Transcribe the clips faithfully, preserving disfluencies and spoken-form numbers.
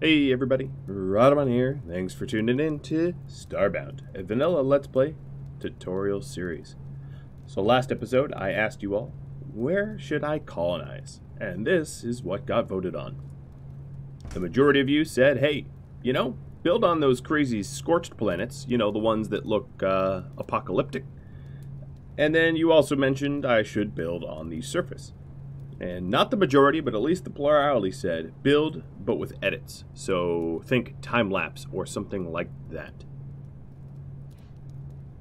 Hey everybody, Rhadamant here. Thanks for tuning in to Starbound, a vanilla Let's Play tutorial series. So last episode I asked you all, where should I colonize? And this is what got voted on. The majority of you said, hey, you know, build on those crazy scorched planets, you know, the ones that look uh, apocalyptic. And then you also mentioned I should build on the surface. And not the majority, but at least the plurality said, build, but with edits. So think time-lapse or something like that.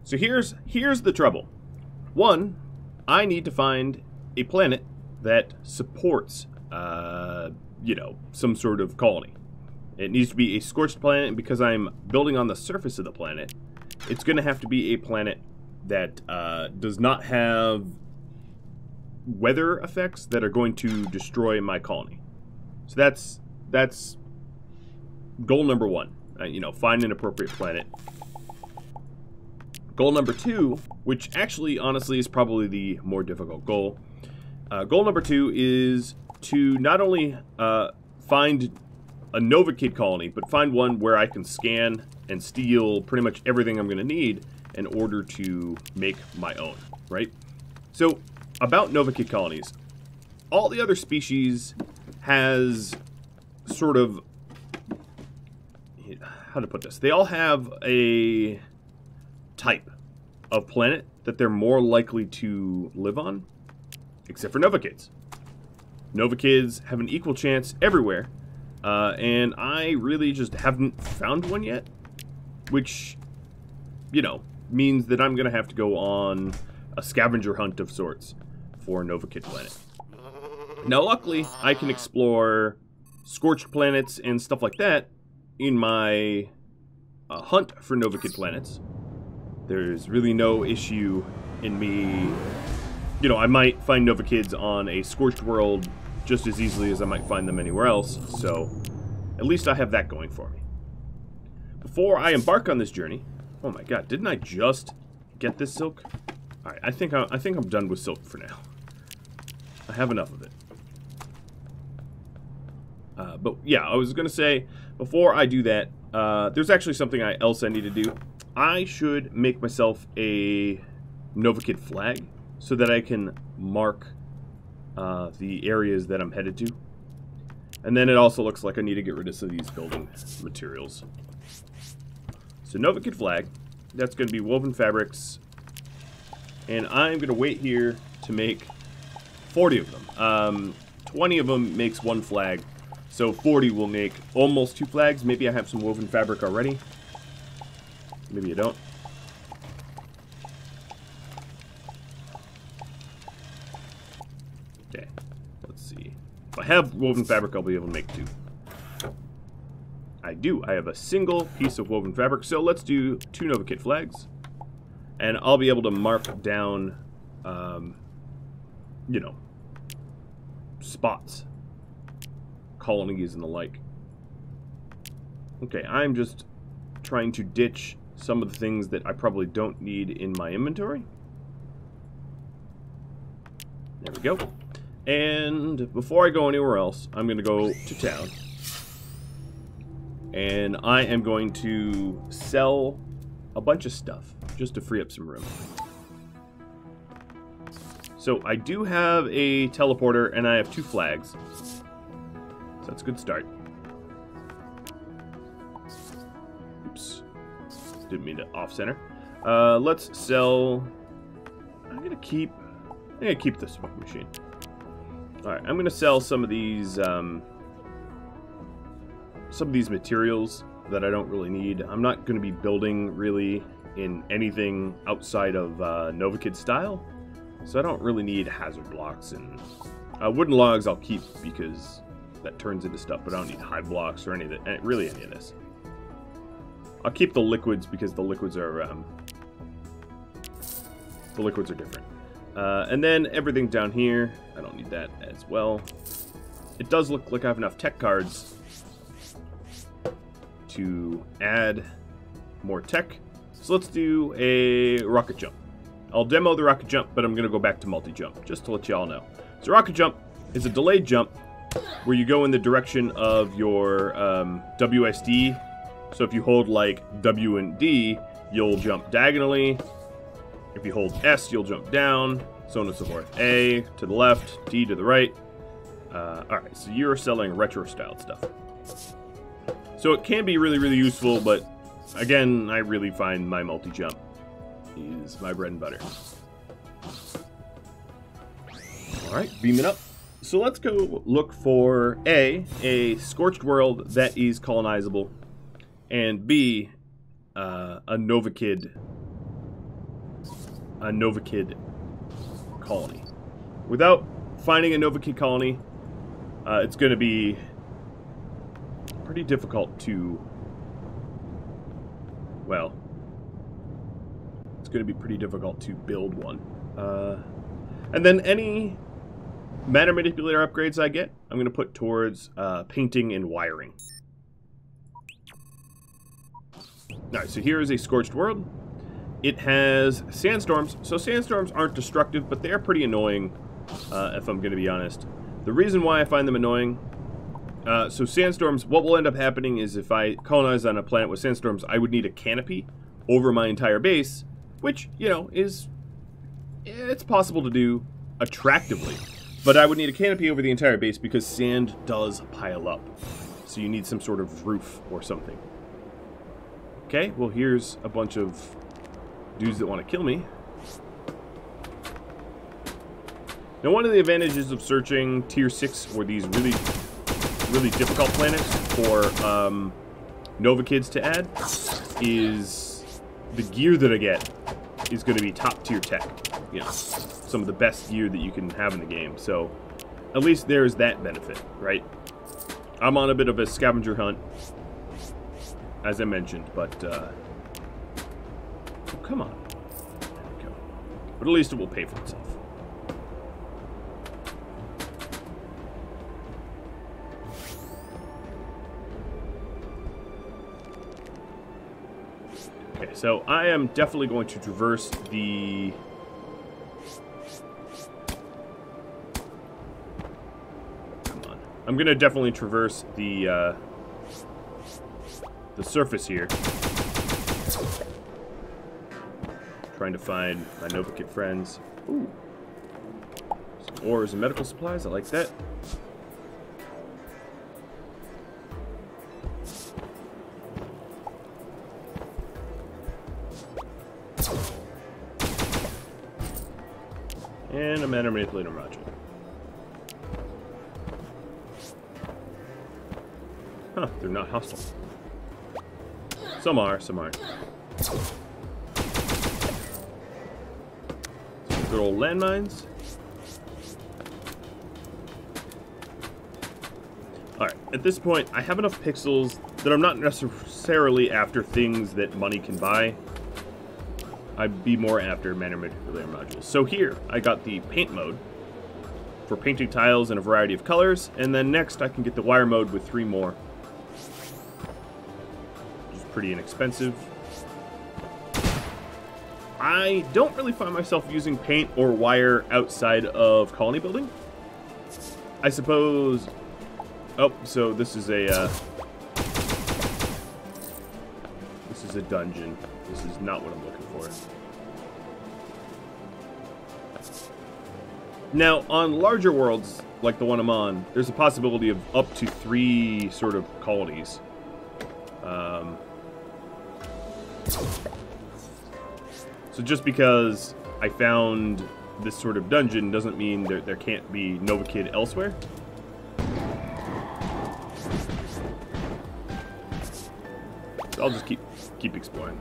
So here's, here's the trouble. One, I need to find a planet that supports, uh, you know, some sort of colony. It needs to be a scorched planet, and because I'm building on the surface of the planet, it's going to have to be a planet that uh, does not have weather effects that are going to destroy my colony. So that's that's goal number one. Uh, you know, find an appropriate planet. Goal number two, which actually, honestly, is probably the more difficult goal. Uh, goal number two is to not only uh, find a Novakid colony, but find one where I can scan and steal pretty much everything I'm going to need in order to make my own, right? So, about Novakid colonies, all the other species has sort of, how to put this, they all have a type of planet that they're more likely to live on, except for Novakids. Novakids have an equal chance everywhere, uh, and I really just haven't found one yet, which, you know, means that I'm going to have to go on a scavenger hunt of sorts for a Novakid planet. Now luckily, I can explore scorched planets and stuff like that in my uh, hunt for Novakid planets. There's really no issue in me, you know, I might find Novakids on a scorched world just as easily as I might find them anywhere else, so at least I have that going for me. Before I embark on this journey, oh my god, didn't I just get this silk? Alright, I think I, I think I'm done with silk for now. I have enough of it. Uh, but yeah, I was gonna say before I do that, uh, there's actually something I, else I need to do. I should make myself a Novakid flag so that I can mark uh, the areas that I'm headed to. And then it also looks like I need to get rid of some of these building materials. So Novakid flag, that's gonna be woven fabrics. And I'm going to wait here to make forty of them. Um, twenty of them makes one flag, so forty will make almost two flags. Maybe I have some woven fabric already. Maybe I don't. Okay, let's see. If I have woven fabric, I'll be able to make two. I do. I have a single piece of woven fabric, so let's do two Novakid flags. And I'll be able to mark down, um, you know, spots, colonies, and the like. Okay, I'm just trying to ditch some of the things that I probably don't need in my inventory. There we go. And before I go anywhere else, I'm going to go to town. And I am going to sell a bunch of stuff, just to free up some room. So I do have a teleporter and I have two flags. So that's a good start. Oops. Didn't mean to off-center. Uh, let's sell... I'm gonna keep... I'm gonna keep the smoke machine. Alright, I'm gonna sell some of these, um... some of these materials that I don't really need. I'm not gonna be building, really, in anything outside of uh, Novakid style, so I don't really need hazard blocks and uh, wooden logs I'll keep because that turns into stuff, but I don't need high blocks or any of that, really any of this. I'll keep the liquids because the liquids are um, the liquids are different. Uh, and then everything down here, I don't need that as well. It does look like I have enough tech cards to add more tech. So let's do a rocket jump. I'll demo the rocket jump, but I'm going to go back to multi-jump, just to let you all know. So rocket jump is a delayed jump where you go in the direction of your um, W S D. So if you hold like W and D, you'll jump diagonally. If you hold S, you'll jump down, so on and so forth. A to the left, D to the right. Uh, all right, so you're selling retro-styled stuff. So it can be really, really useful, but again, I really find my multi-jump is my bread and butter. All right, beam it up. So let's go look for A, a scorched world that is colonizable, and B, uh, a Novakid, a Novakid colony. Without finding a Novakid colony, uh, it's going to be pretty difficult to, well, it's going to be pretty difficult to build one. Uh, and then any matter manipulator upgrades I get, I'm going to put towards uh, painting and wiring. Alright, so here is a scorched world. It has sandstorms. So sandstorms aren't destructive, but they are pretty annoying, uh, if I'm going to be honest. The reason why I find them annoying, uh, so sandstorms, what will end up happening is if I colonize on a planet with sandstorms, I would need a canopy over my entire base, which, you know, is, it's possible to do attractively. But I would need a canopy over the entire base because sand does pile up. So you need some sort of roof or something. Okay, well here's a bunch of dudes that want to kill me. Now one of the advantages of searching tier six or these really, really difficult planets for um, Novakids to add is the gear that I get is going to be top tier tech. You know, some of the best gear that you can have in the game. So at least there's that benefit, right? I'm on a bit of a scavenger hunt, as I mentioned, but uh, oh, come on. There we go. But at least it will pay for itself. Okay, so I am definitely going to traverse the I'm gonna definitely traverse the uh, the surface here, trying to find my Novakid friends. Ooh, some ores and medical supplies. I like that. And a mana manipulator module. Huh, they're not hostile. Some are, some aren't. Some good old landmines. Alright, at this point, I have enough pixels that I'm not necessarily after things that money can buy. I'd be more after mana manipulator modules. So here, I got the paint mode for painting tiles in a variety of colors, and then next I can get the wire mode with three more. Pretty inexpensive. I don't really find myself using paint or wire outside of colony building. I suppose. Oh, so this is a uh, this is a dungeon. This is not what I'm looking for. Now, on larger worlds like the one I'm on, there's a possibility of up to three sort of colonies. Um. So just because I found this sort of dungeon doesn't mean there, there can't be Novakid elsewhere. So I'll just keep keep exploring.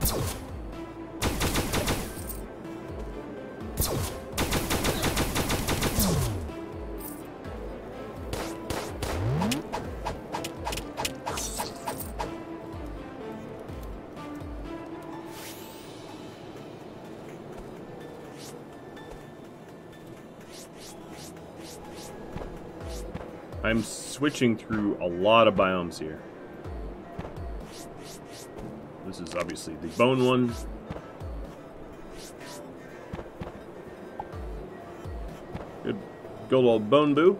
I'm switching through a lot of biomes here. This is obviously the bone one. Good, good old bone boo.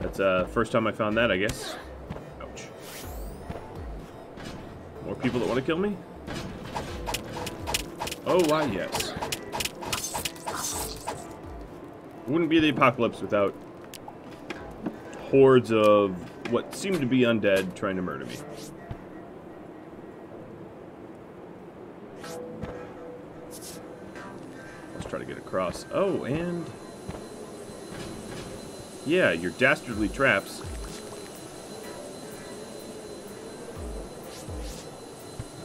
That's the uh, first time I found that, I guess. Ouch. More people that want to kill me? Oh, why, yes. Wouldn't be the apocalypse without hordes of what seem to be undead trying to murder me. Let's try to get across. Oh, and... yeah, your dastardly traps.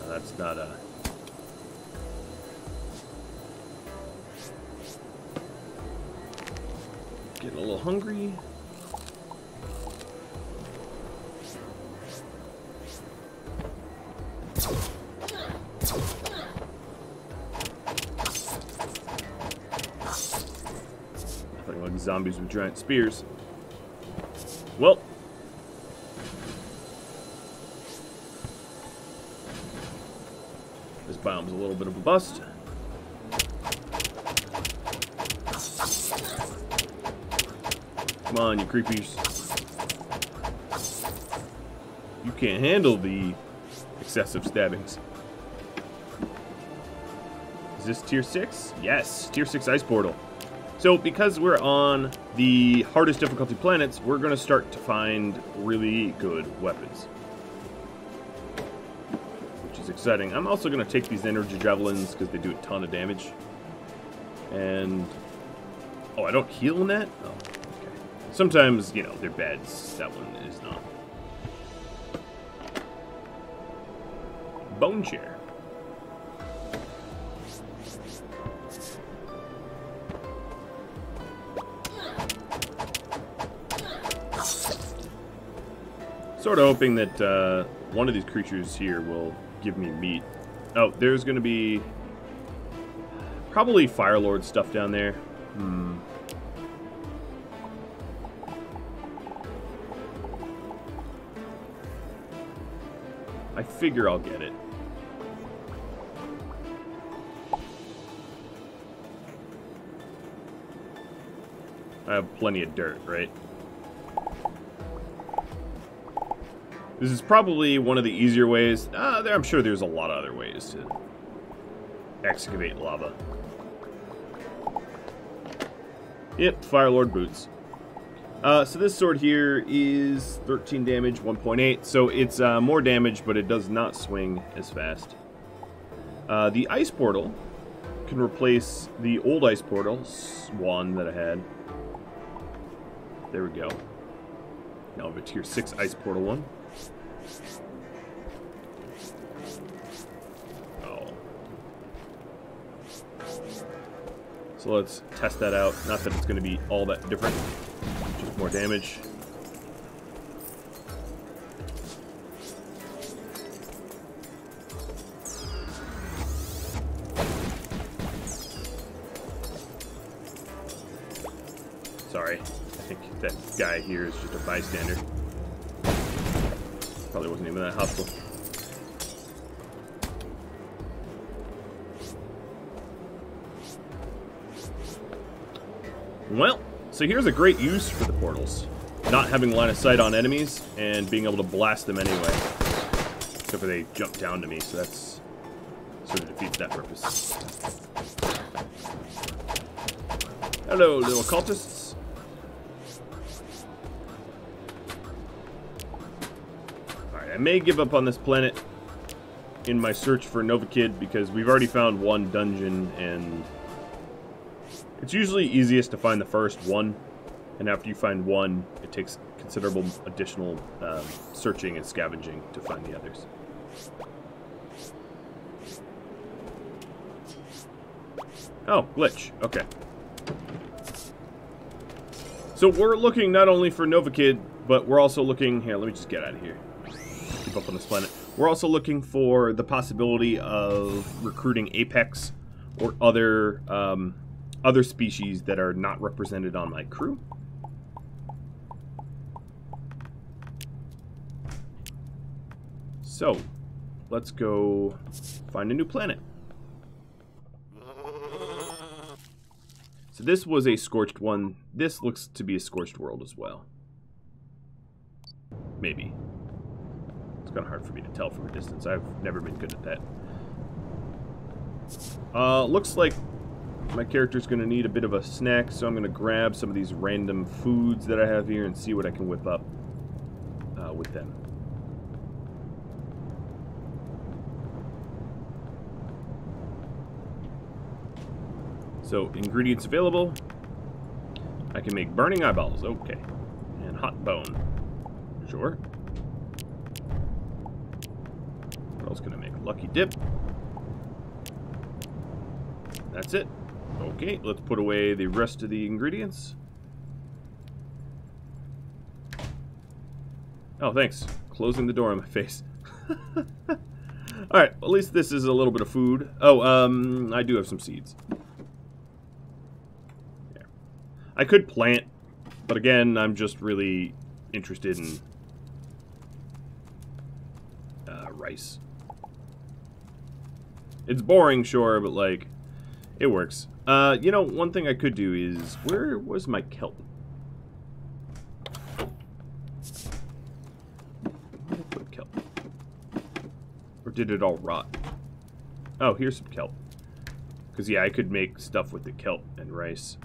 No, that's not a... Getting a little hungry. Nothing like zombies with giant spears. Well. This biome's a little bit of a bust. Come on, you creepies. You can't handle the excessive stabbings. Is this tier six? Yes, tier six ice portal. So because we're on the hardest difficulty planets, we're gonna start to find really good weapons, which is exciting. I'm also gonna take these energy javelins because they do a ton of damage. And, oh, I don't heal in that? Oh. Sometimes, you know, they're beds. That one is not. Bone chair. Sort of hoping that uh, one of these creatures here will give me meat. Oh, there's going to be probably Firelord stuff down there. Hmm. I figure I'll get it. I have plenty of dirt, right? This is probably one of the easier ways. Uh, there, I'm sure there's a lot of other ways to excavate lava. Yep, Firelord boots. Uh, so this sword here is thirteen damage, one point eight, so it's uh, more damage, but it does not swing as fast. Uh, the ice portal can replace the old ice portal, one that I had. There we go. Now I have a tier six ice portal one. Oh. So let's test that out. Not that it's going to be all that different. More damage. Sorry, I think that guy here is just a bystander. Probably wasn't even that hostile. Well. So here's a great use for the portals. Not having line of sight on enemies and being able to blast them anyway. Except for they jump down to me, so that's sort of defeats that purpose. Hello, little cultists. Alright, I may give up on this planet in my search for Novakid because we've already found one dungeon and... it's usually easiest to find the first one, and after you find one, it takes considerable additional um, searching and scavenging to find the others. Oh, glitch. Okay. So we're looking not only for Novakid, but we're also looking... here, let me just get out of here. Keep up on this planet. We're also looking for the possibility of recruiting Apex or other... Um, other species that are not represented on my crew. So, let's go find a new planet. So this was a scorched one. This looks to be a scorched world as well. Maybe. It's kind of hard for me to tell from a distance. I've never been good at that. Uh, looks like my character's going to need a bit of a snack, so I'm going to grab some of these random foods that I have here and see what I can whip up uh, with them. So, ingredients available. I can make burning eyeballs, okay. And hot bone, sure. What else can I make? Lucky dip. That's it. Okay, let's put away the rest of the ingredients. Oh, thanks. Closing the door on my face. Alright, at least this is a little bit of food. Oh, um, I do have some seeds. There. I could plant, but again, I'm just really interested in uh, rice. It's boring, sure, but like, it works. Uh, you know, one thing I could do is... Where was my kelp? Where did I put kelp? Or did it all rot? Oh, here's some kelp. Because, yeah, I could make stuff with the kelp and rice.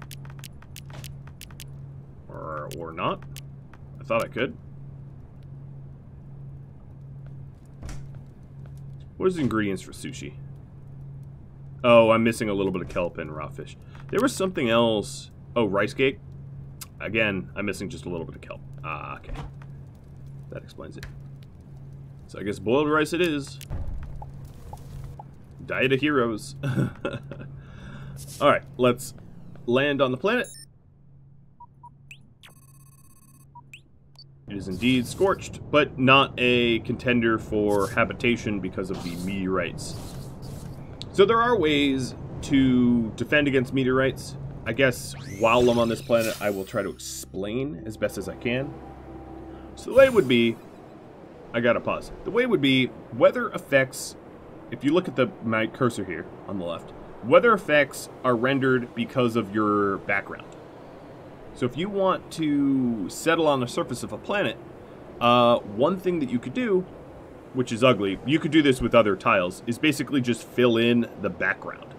Or, or not. I thought I could. What is the ingredients for sushi? Oh, I'm missing a little bit of kelp and raw fish. There was something else. Oh, rice cake. Again, I'm missing just a little bit of kelp. Ah, okay. That explains it. So I guess boiled rice it is. Diet of heroes. Alright, let's land on the planet. It is indeed scorched, but not a contender for habitation because of the meteorites. So there are ways to defend against meteorites. I guess while I'm on this planet, I will try to explain as best as I can. So the way would be, I gotta pause. The way would be weather effects, if you look at the my cursor here on the left, weather effects are rendered because of your background. So if you want to settle on the surface of a planet, uh, one thing that you could do, which is ugly, you could do this with other tiles, is basically just fill in the background.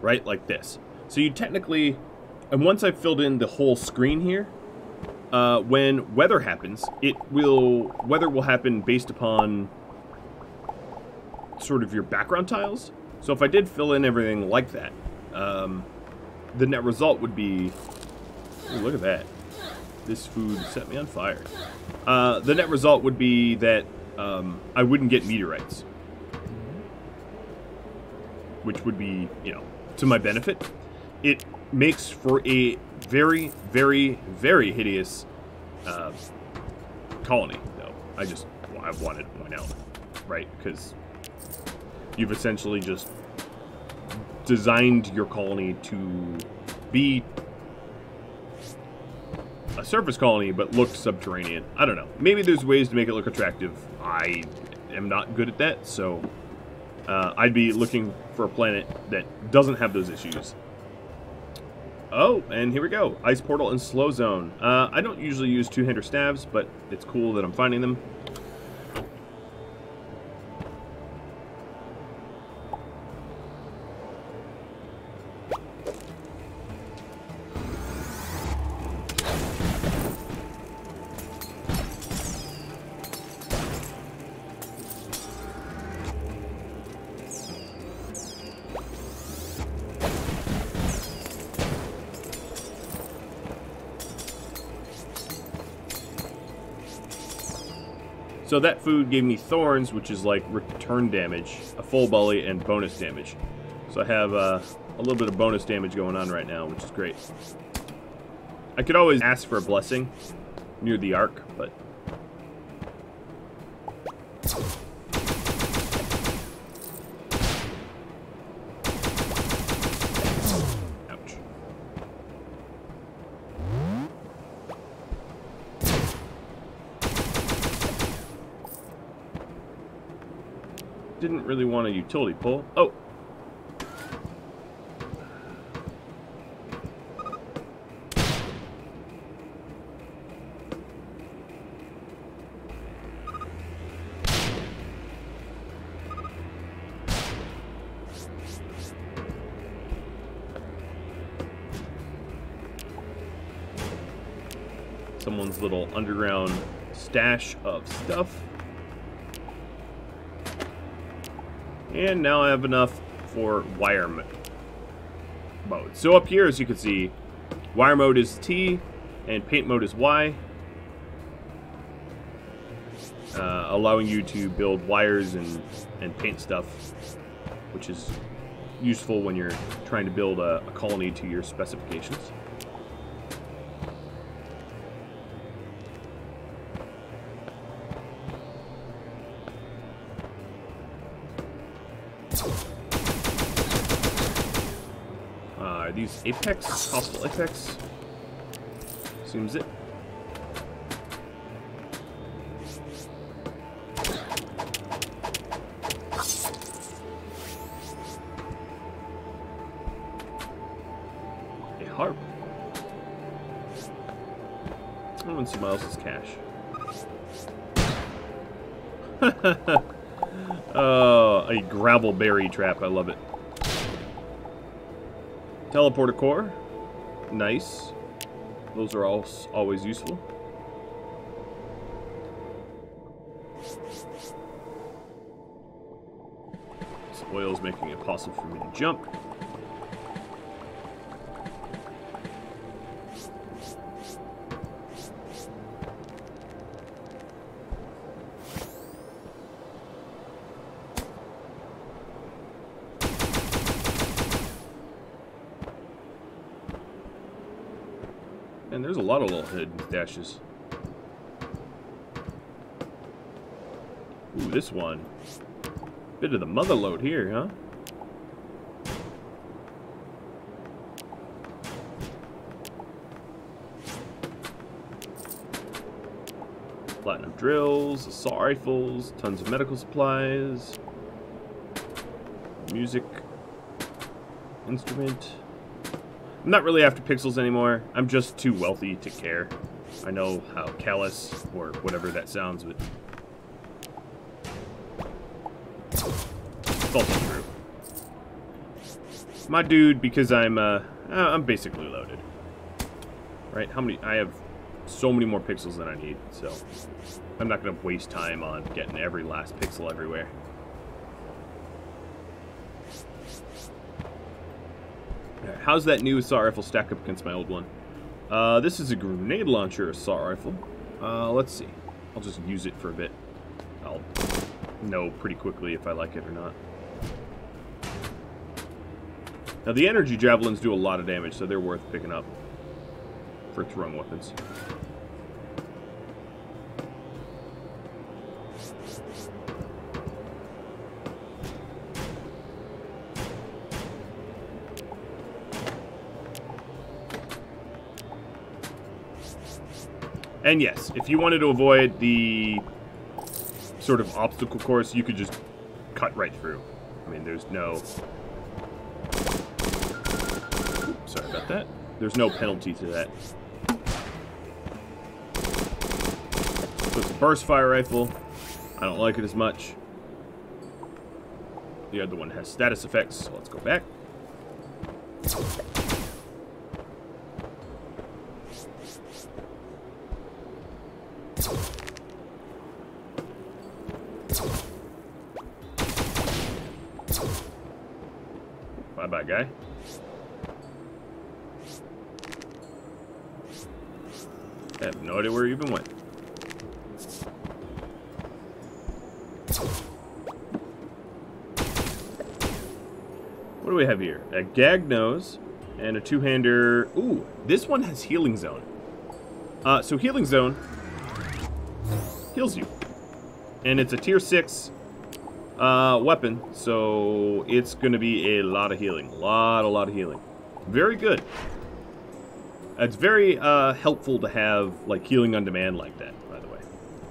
Right? Like this. So you technically, and once I've filled in the whole screen here, uh, when weather happens, it will, weather will happen based upon sort of your background tiles. So if I did fill in everything like that, um, the net result would be, ooh, look at that. This food set me on fire. Uh, the net result would be that Um, I wouldn't get meteorites, which would be, you know, to my benefit. It makes for a very, very, very hideous uh, colony, though. I just, I wanted to point out, right? Because you've essentially just designed your colony to be a surface colony, but look subterranean. I don't know. Maybe there's ways to make it look attractive. I am not good at that, so uh, I'd be looking for a planet that doesn't have those issues. Oh, and here we go. Ice portal and slow zone. Uh, I don't usually use two-hander stabs, but it's cool that I'm finding them. So that food gave me thorns, which is like return damage, a full belly, and bonus damage. So I have uh, a little bit of bonus damage going on right now, which is great. I could always ask for a blessing near the arc, but... Didn't really want a utility pull. Oh! someone's little underground stash of stuff. And now I have enough for wire mode. So up here, as you can see, wire mode is T and paint mode is Y. Uh, allowing you to build wires and, and paint stuff, which is useful when you're trying to build a, a colony to your specifications. Uh, are these Apex? Hostile Apex? Seems it. Else's cash. uh, a gravel berry trap. I love it. Teleporter core. Nice. Those are all always useful. This oil is making it possible for me to jump. And there's a lot of little hidden dashes. Ooh, this one. Bit of the mother load here, huh? Platinum drills, assault rifles, tons of medical supplies, music, instrument. I'm not really after pixels anymore. I'm just too wealthy to care. I know how callous, or whatever that sounds, but it's also true. My dude, because I'm, uh, I'm basically loaded. Right? How many? I have so many more pixels than I need, so I'm not gonna waste time on getting every last pixel everywhere. How's that new assault rifle stack up against my old one? Uh, this is a grenade launcher assault rifle. Uh, let's see. I'll just use it for a bit. I'll know pretty quickly if I like it or not. Now the energy javelins do a lot of damage, so they're worth picking up for throwing weapons. And yes, if you wanted to avoid the sort of obstacle course, you could just cut right through. I mean, there's no... Oops, sorry about that. There's no penalty to that. So it's a burst fire rifle. I don't like it as much. The other one has status effects, so let's go back. Bye-bye, guy. I have no idea where you even went. What do we have here? A gag nose and a two-hander. Ooh, this one has healing zone. Uh, so healing zone heals you. And it's a tier six. Uh, weapon, so it's gonna be a lot of healing. A lot, a lot of healing. Very good. It's very, uh, helpful to have, like, healing on demand like that, by the way.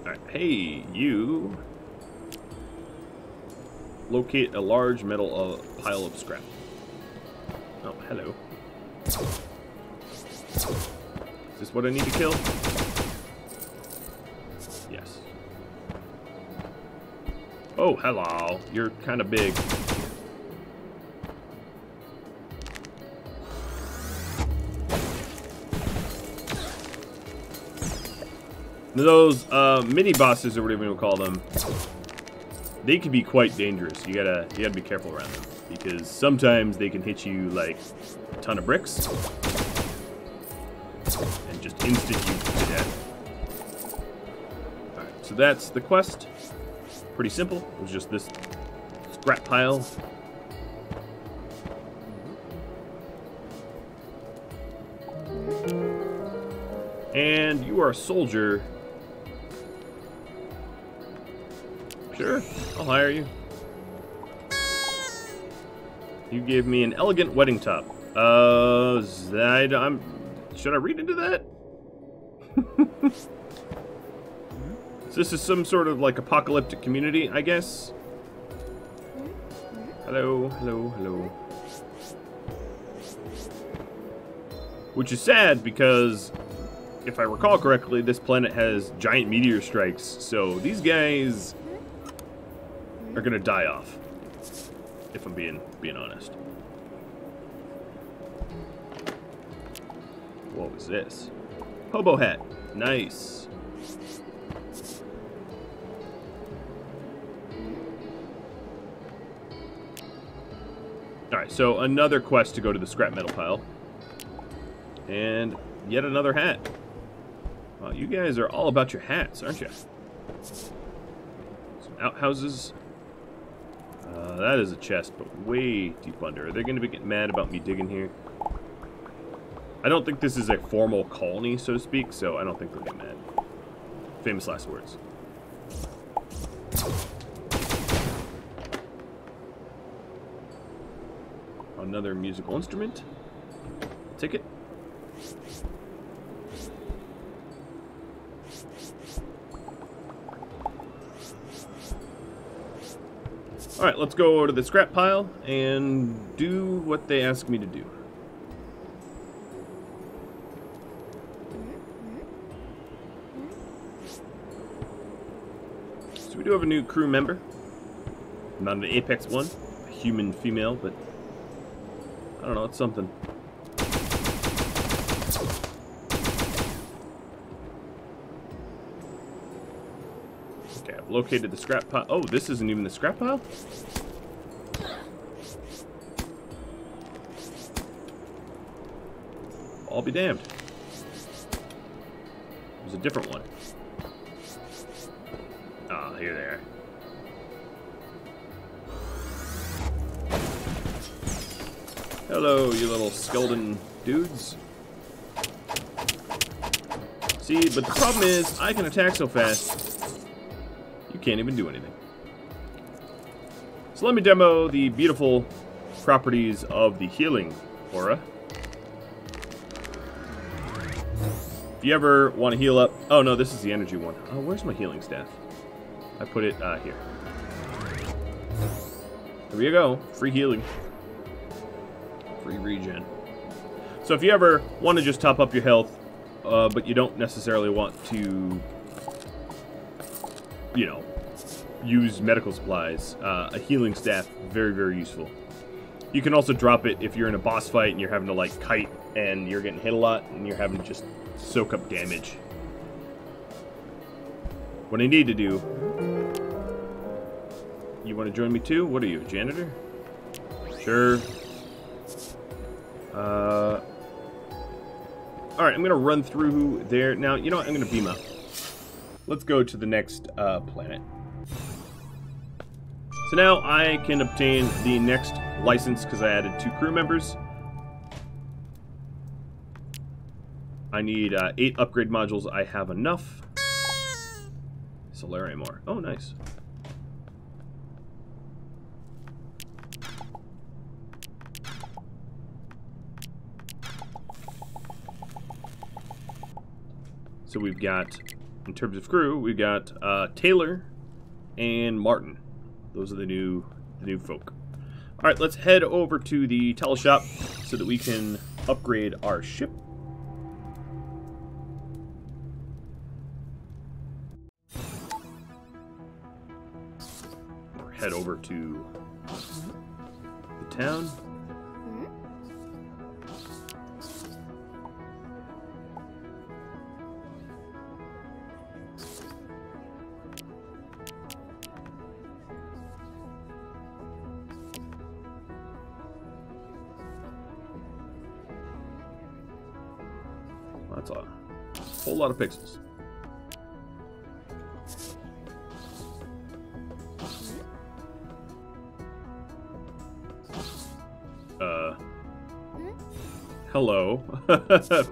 Alright, hey, you. Locate a large metal uh, pile of scrap. Oh, hello. Is this what I need to kill? Yes. Oh, hello. You're kind of big. those uh, mini bosses, or whatever you call them, they can be quite dangerous. You gotta, you gotta be careful around them, because sometimes they can hit you like a ton of bricks and just instant you to death. All right, so that's the quest. Pretty simple. It was just this scrap pile. And you are a soldier. Sure, I'll hire you. You gave me an elegant wedding top. Uh, I, I'm, should I read into that? So this is some sort of like apocalyptic community, I guess. Hello, hello, hello. Which is sad because, if I recall correctly, this planet has giant meteor strikes, so these guys are gonna die off, if I'm being being honest. What was this? Hobo hat. Nice. Alright, so another quest to go to the scrap metal pile. And yet another hat. Wow, you guys are all about your hats, aren't you? Some outhouses. Uh, that is a chest, but way deep under. Are they going to be getting mad about me digging here? I don't think this is a formal colony, so to speak, so I don't think they're getting mad. Famous last words. Another musical instrument. Take it. Alright, let's go over to the scrap pile and do what they ask me to do. So we do have a new crew member. Not an Apex one. A human female, but I don't know, it's something. Located the scrap pile. Oh, this isn't even the scrap pile? I'll be damned. There's a different one. Ah, oh, here they are. Hello, you little skeleton dudes. See, but the problem is, I can attack so fast, can't even do anything. So let me demo the beautiful properties of the healing aura. If you ever want to heal up, oh no, this is the energy one. Oh, where's my healing staff? I put it uh, here. There you go, free healing, free regen. So if you ever want to just top up your health, uh, but you don't necessarily want to, you know, use medical supplies, uh, a healing staff, very, very useful. You can also drop it if you're in a boss fight and you're having to, like, kite and you're getting hit a lot and you're having to just soak up damage. What I need to do... You want to join me too? What are you, a janitor? Sure. Uh... Alright, I'm going to run through there. Now, you know what? I'm going to beam up. Let's go to the next uh, planet. So now I can obtain the next license because I added two crew members. I need uh, eight upgrade modules. I have enough. Solarium ore. Oh, nice. So we've got, in terms of crew, we've got uh, Taylor and Martin. Those are the new, the new folk. All right, let's head over to the tele shop so that we can upgrade our ship. Or head over to the town. That's a whole lot of pixels. Uh, hello,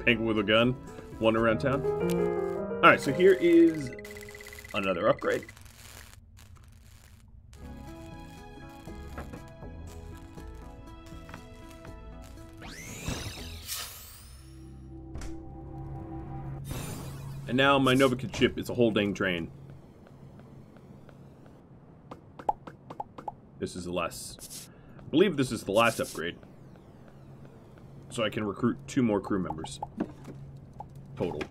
penguin with a gun, wandering around town. All right, so here is another upgrade. And now my Novakids ship is a whole dang train. This is the last. I believe this is the last upgrade. So I can recruit two more crew members. Total.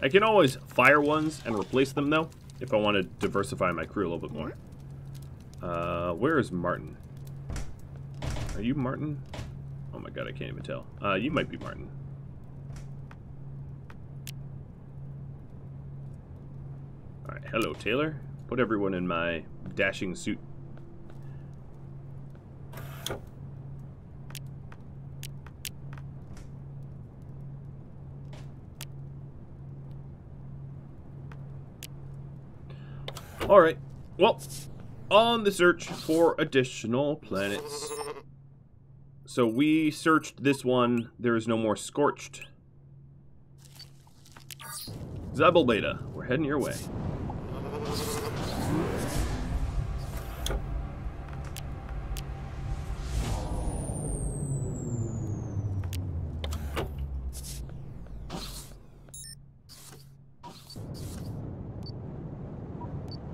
I can always fire ones and replace them though, if I want to diversify my crew a little bit more. Uh, where is Martin? Are you Martin? Oh my god, I can't even tell. Uh, you might be Martin. Alright, hello, Taylor. Put everyone in my dashing suit. Alright, well, on the search for additional planets. So we searched this one. There is no more Scorched. Zabel Beta, we're heading your way.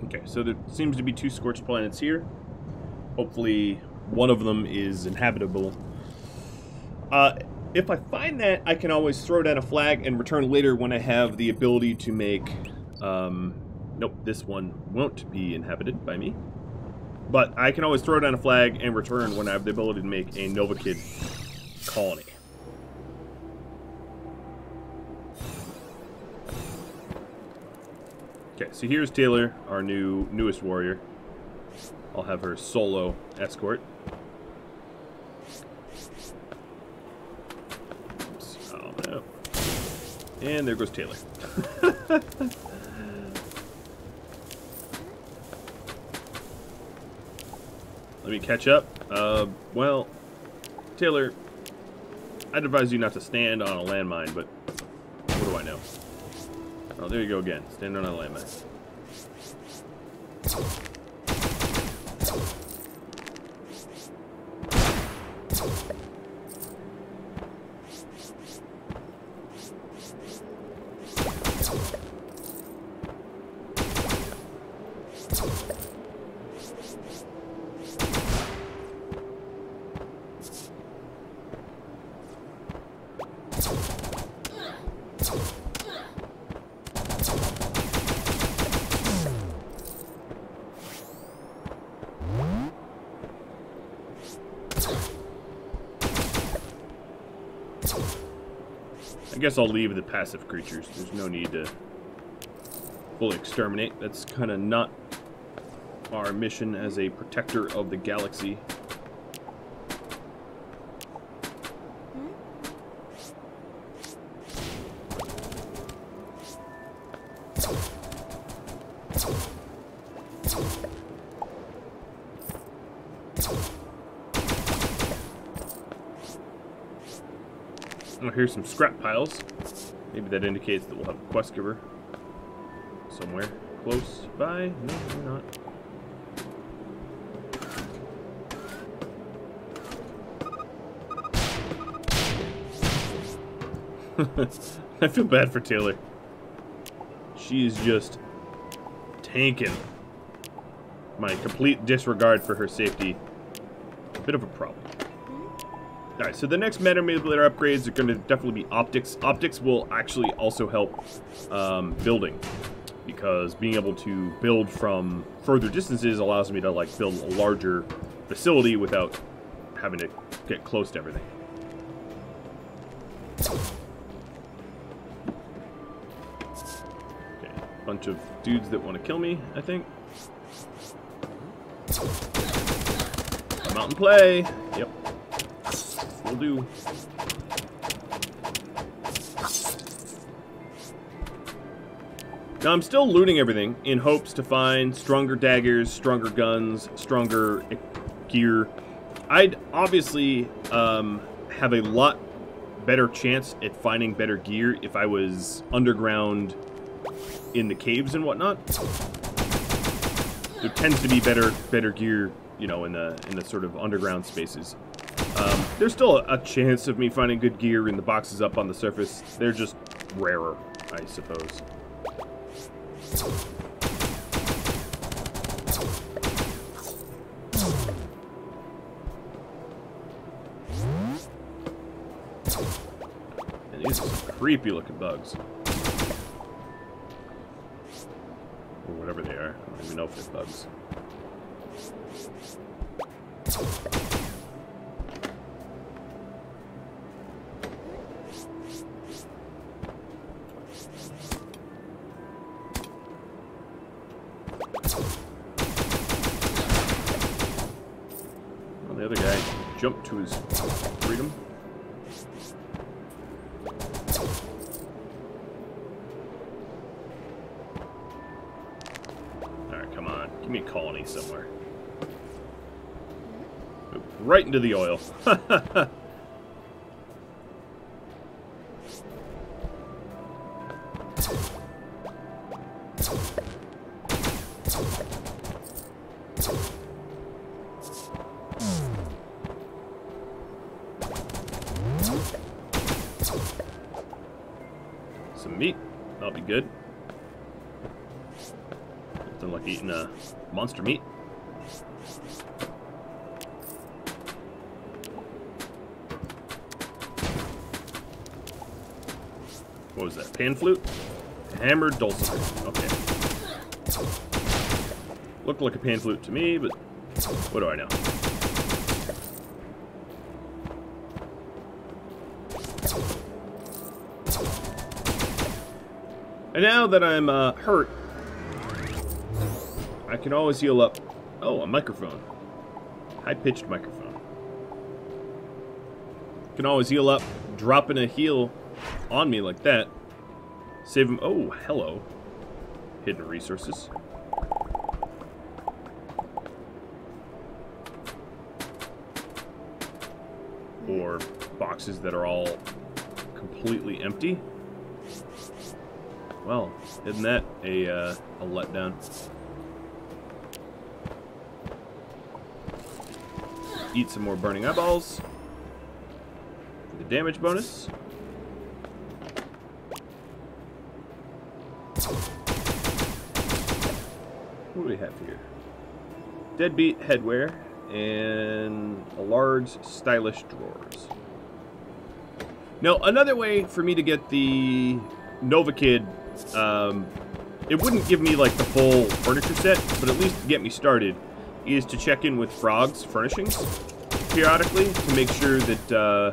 Okay, so there seems to be two Scorched planets here. Hopefully one of them is inhabitable. Uh, if I find that, I can always throw down a flag and return later when I have the ability to make... Um, nope, this one won't be inhabited by me. But I can always throw down a flag and return when I have the ability to make a Novakid colony. Okay, so here's Taylor, our new newest warrior. I'll have her solo escort. And there goes Taylor. Let me catch up. Uh, well, Taylor, I'd advise you not to stand on a landmine, but what do I know? Oh, there you go again. Stand on a landmine. I guess I'll leave the passive creatures. There's no need to fully exterminate. That's kind of not our mission as a protector of the galaxy. Here's some scrap piles. Maybe that indicates that we'll have a quest giver somewhere close by. No, we're not. I feel bad for Taylor. She is just tanking. My complete disregard for her safety. A bit of a problem. Alright, so the next meta manipulator upgrades are going to definitely be optics. Optics will actually also help um, building, because being able to build from further distances allows me to like build a larger facility without having to get close to everything. Okay, bunch of dudes that want to kill me, I think. out and play. Yep. Will do. Now I'm still looting everything in hopes to find stronger daggers, stronger guns, stronger gear. I'd obviously um, have a lot better chance at finding better gear if I was underground in the caves and whatnot. There tends to be better better gear, you know, in the in the sort of underground spaces. Um, there's still a chance of me finding good gear in the boxes up on the surface. They're just rarer, I suppose. And these are some creepy looking bugs. Or whatever they are. I don't even know if they're bugs. Jump to his freedom. Alright, come on. Give me a colony somewhere. Oop, right into the oil. Monster meat. What was that? Pan flute? Hammered dulcimer. Okay. Looked like a pan flute to me, but what do I know? And now that I'm uh, hurt, I can always heal up. Oh, a microphone. High-pitched microphone. Can always heal up. Dropping a heal on me like that. Save him. Oh, hello. Hidden resources. Or boxes that are all completely empty. Well, isn't that a, uh, a letdown? Eat some more burning eyeballs for the damage bonus. What do we have here? Deadbeat headwear and a large stylish drawers. Now, another way for me to get the Novakid, um, it wouldn't give me like the full furniture set, but at least to get me started, is to check in with Frog's Furnishings periodically to make sure that uh,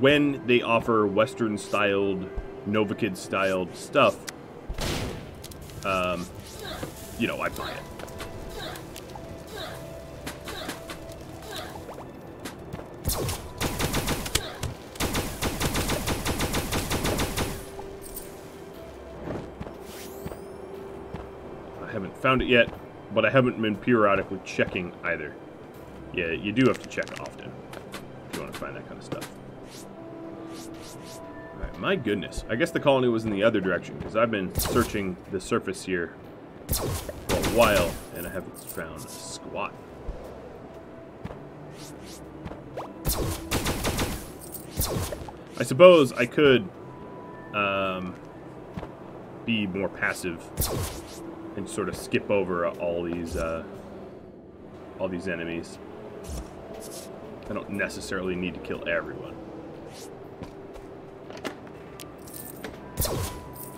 when they offer Western-styled, Novakid-styled stuff, um, you know, I buy it. I haven't found it yet. But I haven't been periodically checking either. Yeah, you do have to check often if you want to find that kind of stuff. Alright, my goodness. I guess the colony was in the other direction, because I've been searching the surface here for a while, and I haven't found squat. I suppose I could um, be more passive and sort of skip over all these, uh, all these enemies. I don't necessarily need to kill everyone.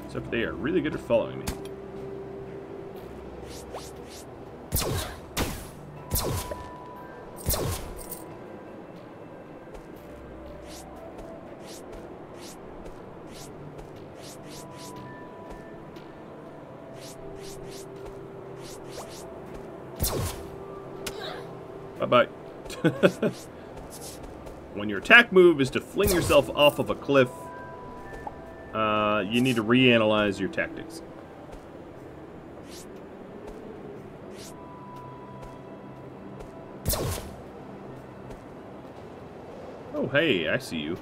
Except they are really good at following me. When your attack move is to fling yourself off of a cliff, uh, you need to reanalyze your tactics. Oh, hey, I see you.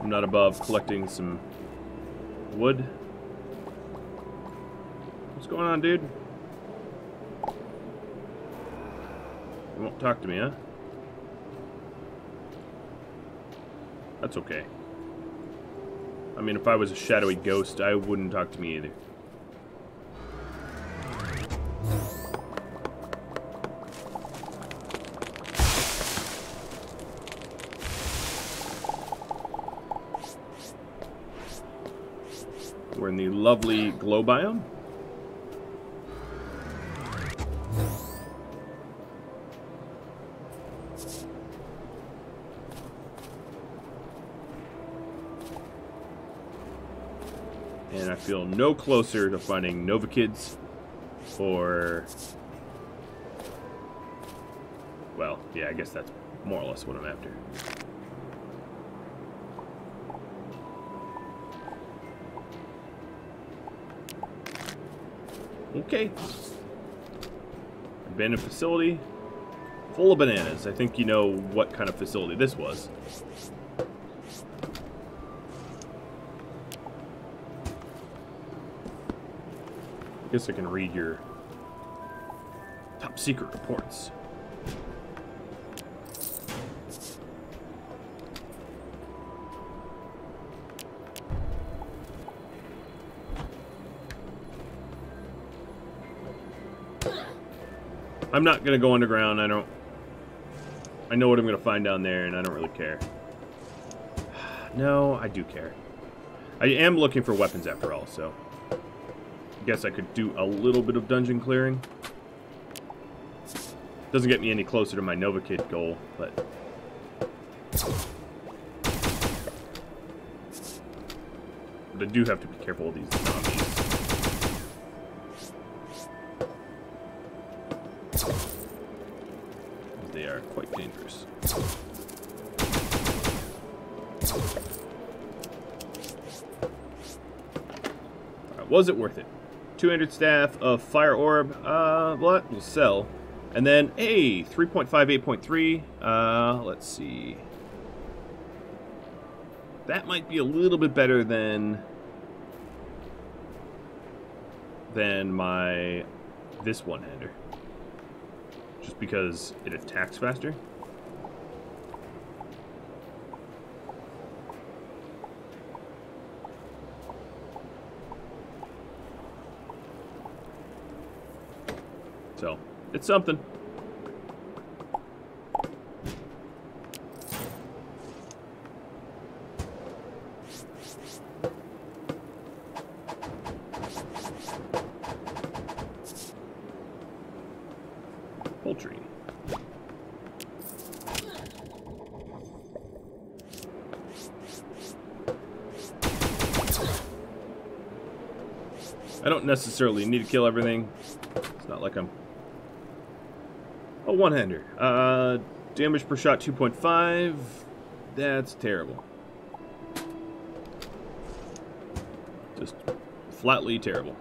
I'm not above collecting some wood. What's going on, dude? You won't talk to me, huh? That's okay. I mean, if I was a shadowy ghost, I wouldn't talk to me either. We're in the lovely glow biome. And I feel no closer to finding Novakids or... Well, yeah, I guess that's more or less what I'm after. Okay. Abandoned facility. Full of bananas. I think you know what kind of facility this was. I guess I can read your top secret reports. I'm not gonna go underground. I don't. I know what I'm gonna find down there, and I don't really care. No, I do care. I am looking for weapons after all, so I guess I could do a little bit of dungeon clearing. Doesn't get me any closer to my Novakid goal, but but I do have to be careful with these zombies. They are quite dangerous. Alright, was it worth it? two hundred staff of fire orb. Uh, well, that will sell. And then, hey, three point five, eight point three. Uh, let's see. That might be a little bit better than than my this one-hander. Just because it attacks faster. So, it's something. I don't necessarily need to kill everything. It's not like I'm... Oh, one-hander. Uh, damage per shot two point five. That's terrible. Just flatly terrible.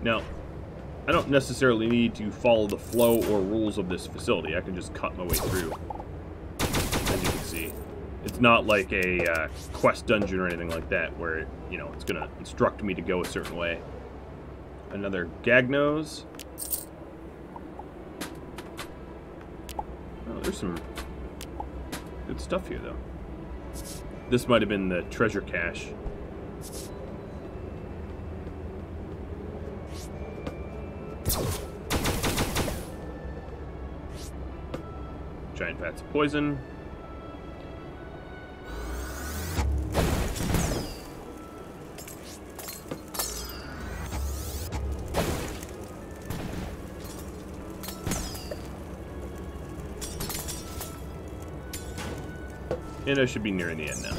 Now, I don't necessarily need to follow the flow or rules of this facility. I can just cut my way through, as you can see. It's not like a uh, quest dungeon or anything like that, where it, you know, it's gonna instruct me to go a certain way. Another Gagnose. Oh, there's some good stuff here, though. This might have been the treasure cache. Giant vats of poison. And I should be nearing the end now.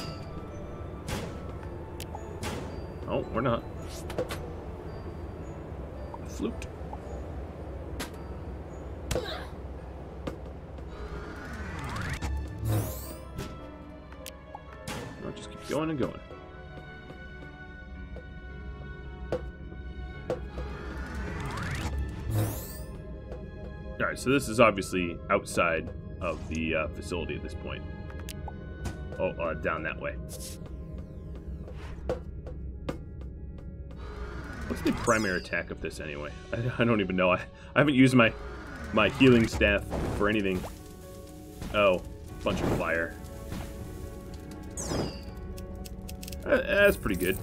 Oh, we're not. Flute. I'll just keep going and going. Alright, so this is obviously outside of the uh, facility at this point. Oh, uh, down that way. What's the primary attack of this anyway? I, I don't even know. I, I haven't used my my healing staff for anything. Oh, bunch of fire. Uh, that's pretty good.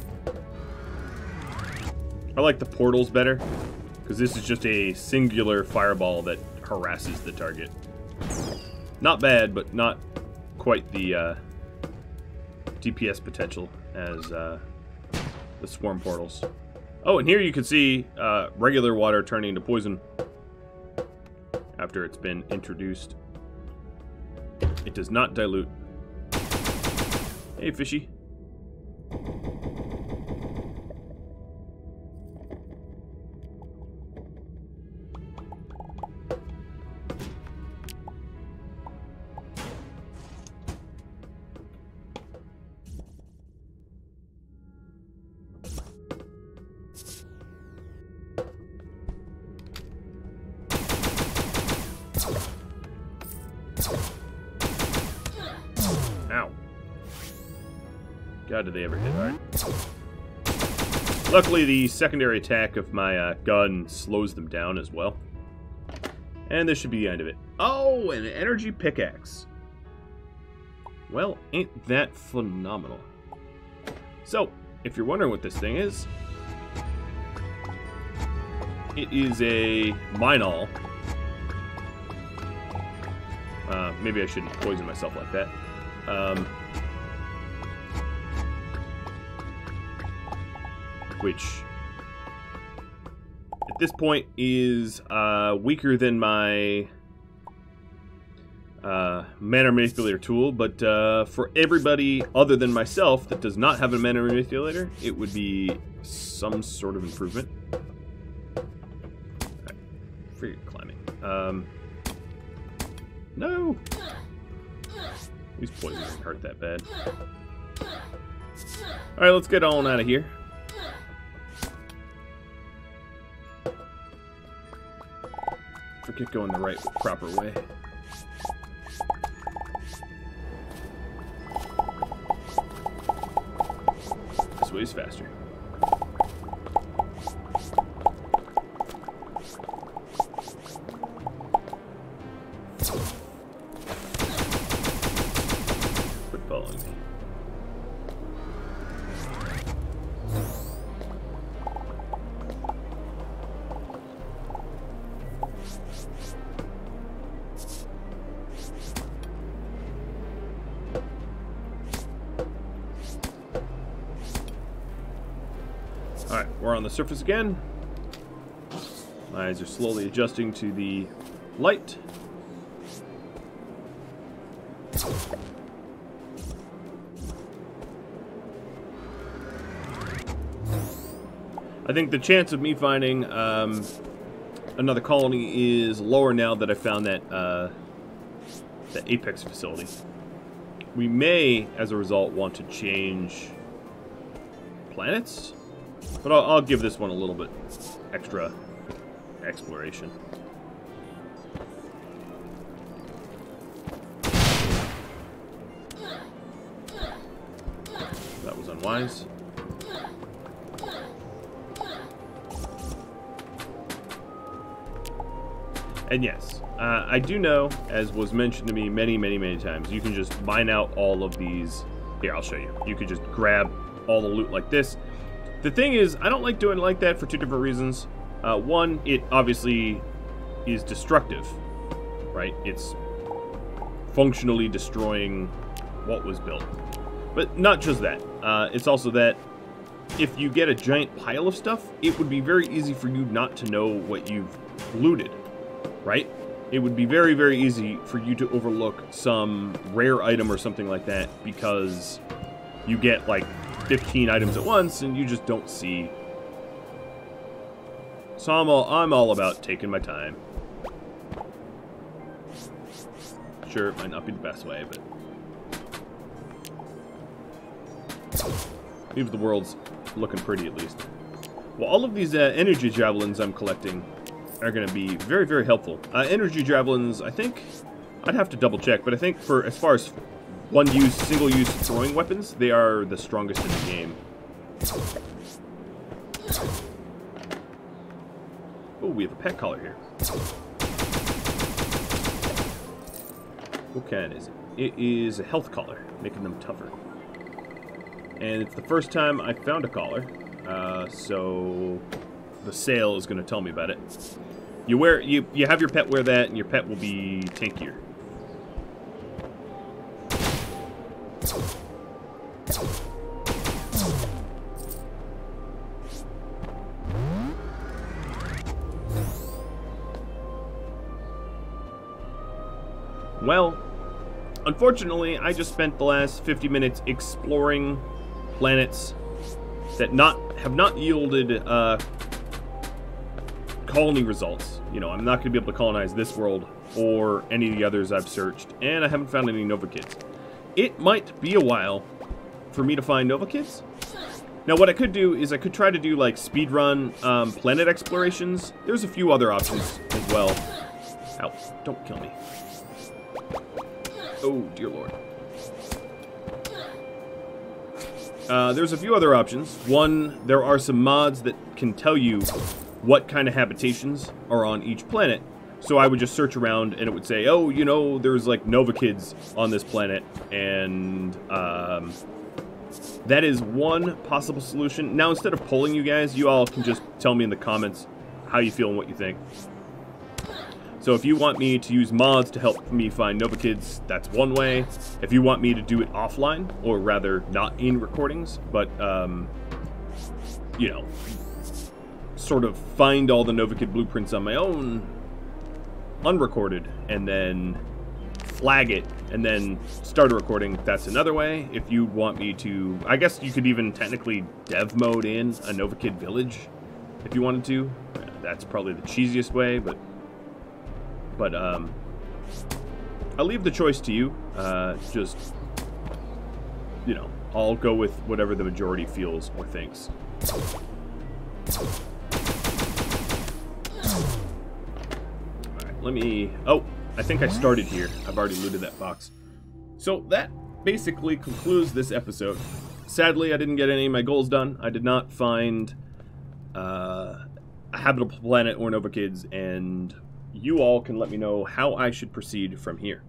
I like the portals better, because this is just a singular fireball that harasses the target. Not bad, but not quite the uh, D P S potential as uh, the swarm portals. Oh, and here you can see uh, regular water turning into poison after it's been introduced. It does not dilute. Hey, fishy. God, did they ever hit hard. Luckily, the secondary attack of my uh, gun slows them down as well. And this should be the end of it. Oh, an energy pickaxe. Well, ain't that phenomenal. So, if you're wondering what this thing is, it is a mineall. Uh, maybe I shouldn't poison myself like that. Um... Which, at this point, is uh, weaker than my uh, mana manipulator tool. But uh, for everybody other than myself that does not have a mana manipulator, it would be some sort of improvement. Right. Free climbing. Um, no! These poison doesn't hurt that bad. Alright, let's get on out of here. Get going the right proper way. This way is faster. Quit following me. On the surface again. My eyes are slowly adjusting to the light. I think the chance of me finding um, another colony is lower now that I found that uh, the Apex facility. We may, as a result, want to change planets. But I'll, I'll give this one a little bit extra exploration. That was unwise. And yes, uh, I do know, as was mentioned to me many, many, many times, you can just mine out all of these. Here, I'll show you. You could just grab all the loot like this. The thing is, I don't like doing it like that for two different reasons. Uh, one, it obviously is destructive, right? It's functionally destroying what was built. But not just that. Uh, it's also that if you get a giant pile of stuff, it would be very easy for you not to know what you've looted, right? it would be very, very easy for you to overlook some rare item or something like that because you get, like, fifteen items at once and you just don't see. So I'm all, I'm all about taking my time. Sure, it might not be the best way, but... leave the world's looking pretty, at least. Well, all of these uh, energy javelins I'm collecting are going to be very, very helpful. Uh, energy javelins, I think... I'd have to double check, but I think for as far as one-use, single-use throwing weapons, they are the strongest in the game. Oh, we have a pet collar here. What kind is it? It is a health collar, making them tougher. And it's the first time I found a collar, uh, so the sale is going to tell me about it. You wear, you you have your pet wear that, and your pet will be tankier. Well, unfortunately, I just spent the last fifty minutes exploring planets that not have not yielded uh, colony results. You know, I'm not going to be able to colonize this world or any of the others I've searched, and I haven't found any Novakids. It might be a while for me to find Novakids. Now, what I could do is I could try to do, like, speedrun um, planet explorations. There's a few other options as well. Ow, don't kill me. Oh, dear lord. Uh, there's a few other options. One, there are some mods that can tell you what kind of habitations are on each planet. So I would just search around and it would say, oh, you know, there's like Novakids on this planet. And um, that is one possible solution. Now, instead of polling you guys, you all can just tell me in the comments how you feel and what you think. So if you want me to use mods to help me find Novakids, that's one way. If you want me to do it offline, or rather not in recordings, but, um, you know, sort of find all the Novakid blueprints on my own, unrecorded, and then flag it, and then start a recording, that's another way. If you want me to, I guess you could even technically dev mode in a Novakid village, if you wanted to. That's probably the cheesiest way, but... But um, I'll leave the choice to you. Uh, just, you know, I'll go with whatever the majority feels or thinks. All right, let me... Oh, I think I started here. I've already looted that box. So that basically concludes this episode. Sadly, I didn't get any of my goals done. I did not find uh, a habitable planet or Novakids, and... you all can let me know how I should proceed from here.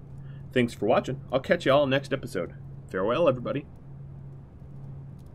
Thanks for watching. I'll catch you all next episode. Farewell, everybody.